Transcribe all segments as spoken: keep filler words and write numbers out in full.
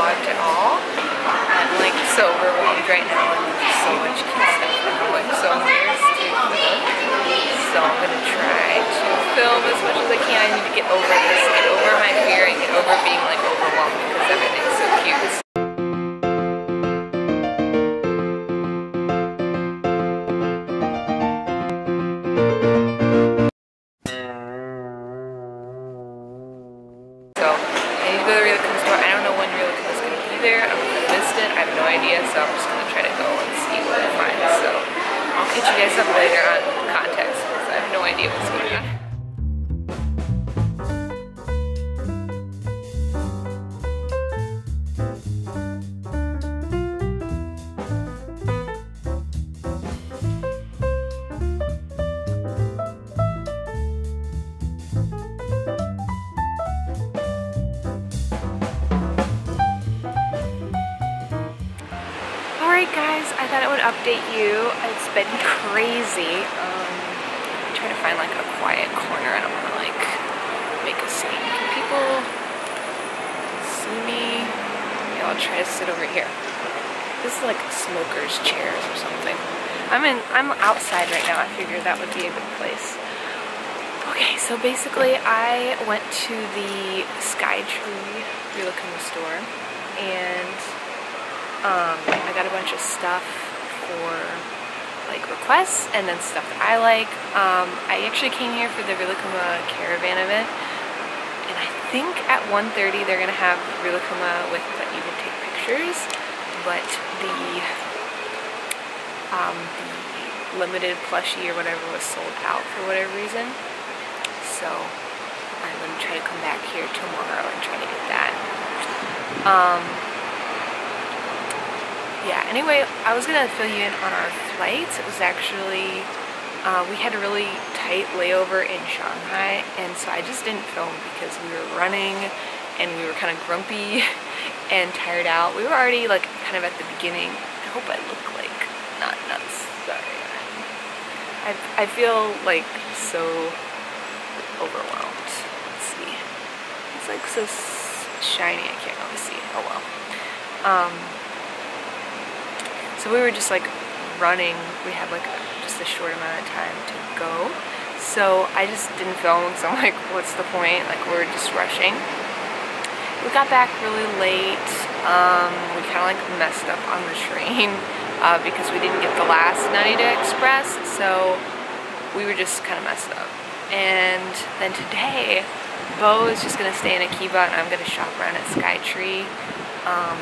vlogged at all. I'm like so overwhelmed right now, and there's so much kids stuff and I'm like so nervous to film. So I'm gonna try to film as much as I can. I need to get over this, get over my fear, and get over being like overwhelmed because everything's so cute. So I'm just going to try to go and see what I find. So I'll catch you guys up later on context because I have no idea what's going on. Update you. It's been crazy. Um, I'm trying to find like a quiet corner. I don't want to like make a scene. Can people see me? Maybe I'll try to sit over here. This is like smokers' chairs or something. I'm in. I'm outside right now. I figured that would be a good place. Okay, so basically, I went to the Sky Tree Rilakkuma store, and um, I got a bunch of stuff. For like requests and then stuff that I like. Um, I actually came here for the Rilakkuma caravan event, and I think at one thirty they're gonna have Rilakkuma with that you can take pictures, but the um, the limited plushie or whatever was sold out for whatever reason. So I'm gonna try to come back here tomorrow and try to get that. Um, Yeah, anyway, I was gonna fill you in on our flights. It was actually, uh, we had a really tight layover in Shanghai, and so I just didn't film because we were running and we were kind of grumpy and tired out. We were already like kind of at the beginning. I hope I look like not nuts. Sorry. I, I feel like so overwhelmed. Let's see. It's like so shiny, I can't really see. Oh well. Um, So we were just like running. We had like just a short amount of time to go. So I just didn't film because I'm like, what's the point? Like we're just rushing. We got back really late. Um, we kind of like messed up on the train uh, because we didn't get the last Nanita express. So we were just kind of messed up. And then today, Bo is just gonna stay in Akiba and I'm gonna shop around at Skytree. Um,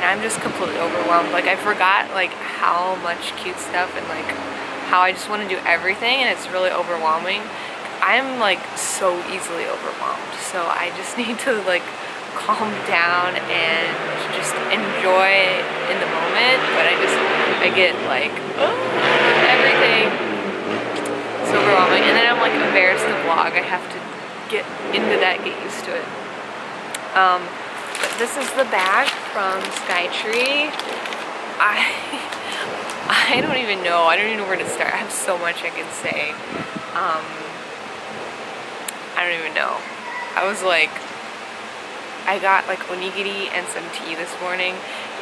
And I'm just completely overwhelmed. Like I forgot like how much cute stuff and like how I just want to do everything, and it's really overwhelming. I'm like so easily overwhelmed. So I just need to like calm down and just enjoy in the moment. But I just, I get like, oh, everything. It's overwhelming. And then I'm like embarrassed to vlog. I have to get into that, get used to it. Um, This is the bag from Skytree. I I don't even know. I don't even know where to start. I have so much I can say. Um, I don't even know. I was like, I got like onigiri and some tea this morning,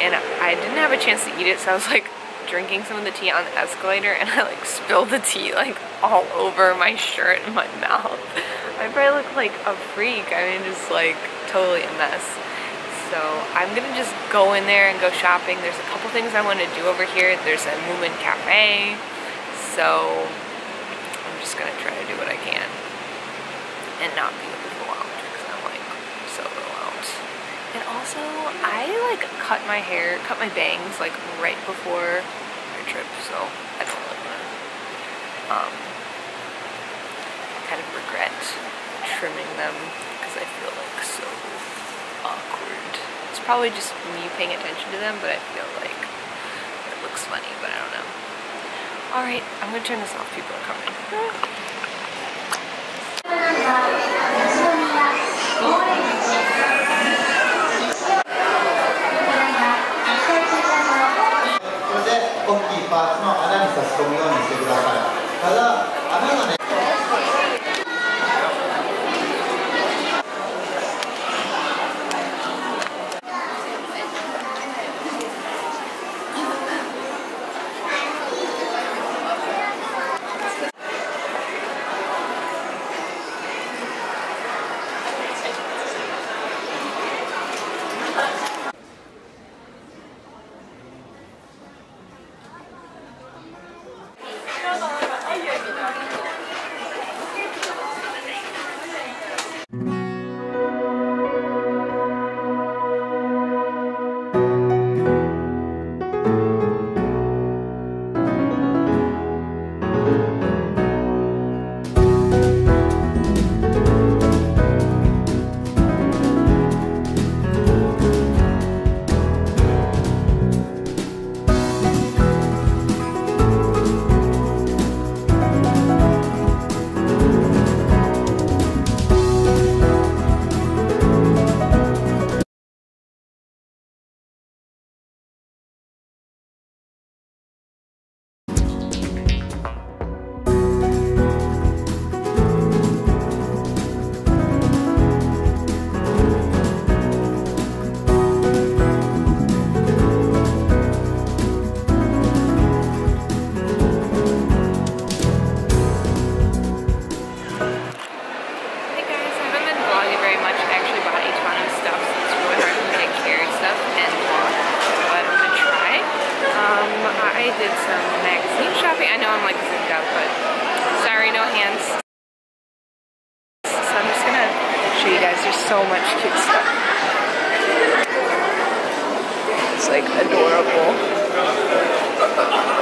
and I didn't have a chance to eat it, so I was like drinking some of the tea on the escalator, and I like spilled the tea like all over my shirt and my mouth. I probably look like a freak. I mean, just like totally a mess. So I'm gonna just go in there and go shopping. There's a couple things I want to do over here. There's a Moomin Cafe. So I'm just gonna try to do what I can and not be overwhelmed because I'm like so overwhelmed. And also I like cut my hair, cut my bangs like right before our trip, so I don't really wanna um, kind of regret trimming them because I feel like so awkward. It's probably just me paying attention to them, but I feel like it looks funny, but I don't know. Alright, I'm gonna turn this off. People are coming. out, but sorry, no hands. So I'm just gonna show you guys, there's so much cute stuff. It's like adorable.